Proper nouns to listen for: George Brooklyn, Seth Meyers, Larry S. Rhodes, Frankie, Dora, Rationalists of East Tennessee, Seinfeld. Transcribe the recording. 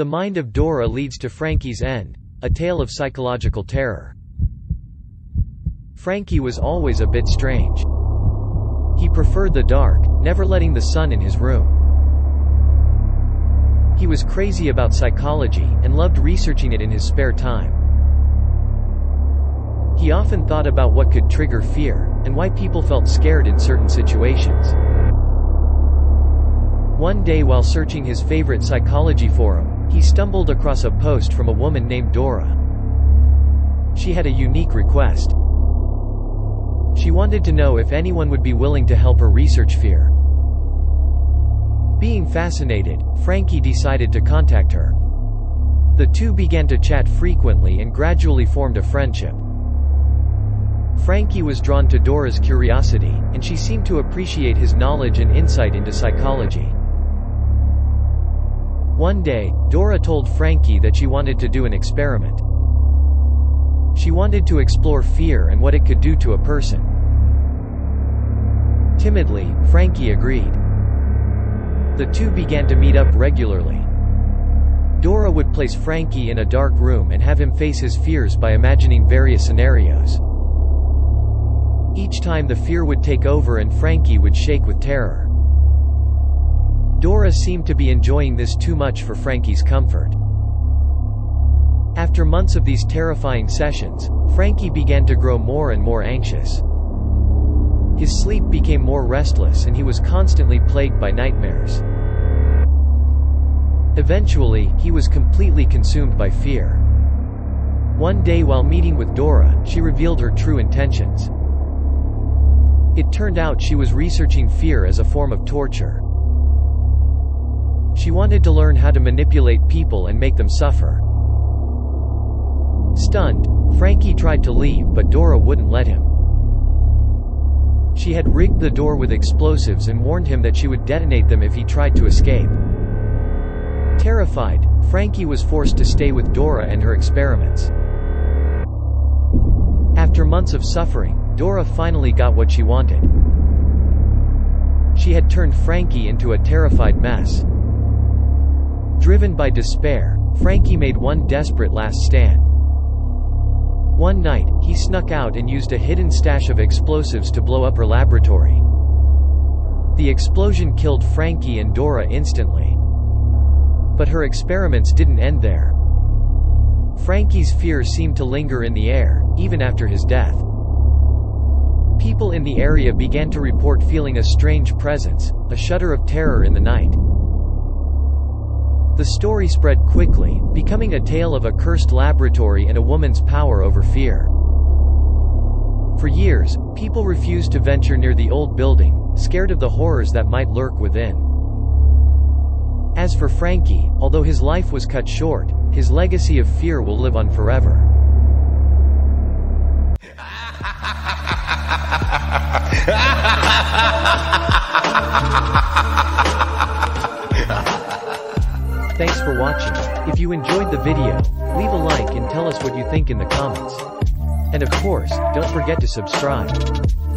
The mind of Dora leads to Frankie's end, a tale of psychological terror. Frankie was always a bit strange. He preferred the dark, never letting the sun in his room. He was crazy about psychology, and loved researching it in his spare time. He often thought about what could trigger fear, and why people felt scared in certain situations. One day while searching his favorite psychology forum, he stumbled across a post from a woman named Dora. She had a unique request. She wanted to know if anyone would be willing to help her research fear. Being fascinated, Frankie decided to contact her. The two began to chat frequently and gradually formed a friendship. Frankie was drawn to Dora's curiosity, and she seemed to appreciate his knowledge and insight into psychology. One day, Dora told Frankie that she wanted to do an experiment. She wanted to explore fear and what it could do to a person. Timidly, Frankie agreed. The two began to meet up regularly. Dora would place Frankie in a dark room and have him face his fears by imagining various scenarios. Each time the fear would take over and Frankie would shake with terror. Dora seemed to be enjoying this too much for Frankie's comfort. After months of these terrifying sessions, Frankie began to grow more and more anxious. His sleep became more restless and he was constantly plagued by nightmares. Eventually, he was completely consumed by fear. One day while meeting with Dora, she revealed her true intentions. It turned out she was researching fear as a form of torture. She wanted to learn how to manipulate people and make them suffer. Stunned, Frankie tried to leave, but Dora wouldn't let him. She had rigged the door with explosives and warned him that she would detonate them if he tried to escape. Terrified, Frankie was forced to stay with Dora and her experiments. After months of suffering, Dora finally got what she wanted. She had turned Frankie into a terrified mess. Driven by despair, Frankie made one desperate last stand. One night, he snuck out and used a hidden stash of explosives to blow up her laboratory. The explosion killed Frankie and Dora instantly. But her experiments didn't end there. Frankie's fear seemed to linger in the air, even after his death. People in the area began to report feeling a strange presence, a shudder of terror in the night. The story spread quickly, becoming a tale of a cursed laboratory and a woman's power over fear. For years, people refused to venture near the old building, scared of the horrors that might lurk within. As for Frankie, although his life was cut short, his legacy of fear will live on forever. Thanks for watching. If you enjoyed the video, leave a like and tell us what you think in the comments. And of course, don't forget to subscribe.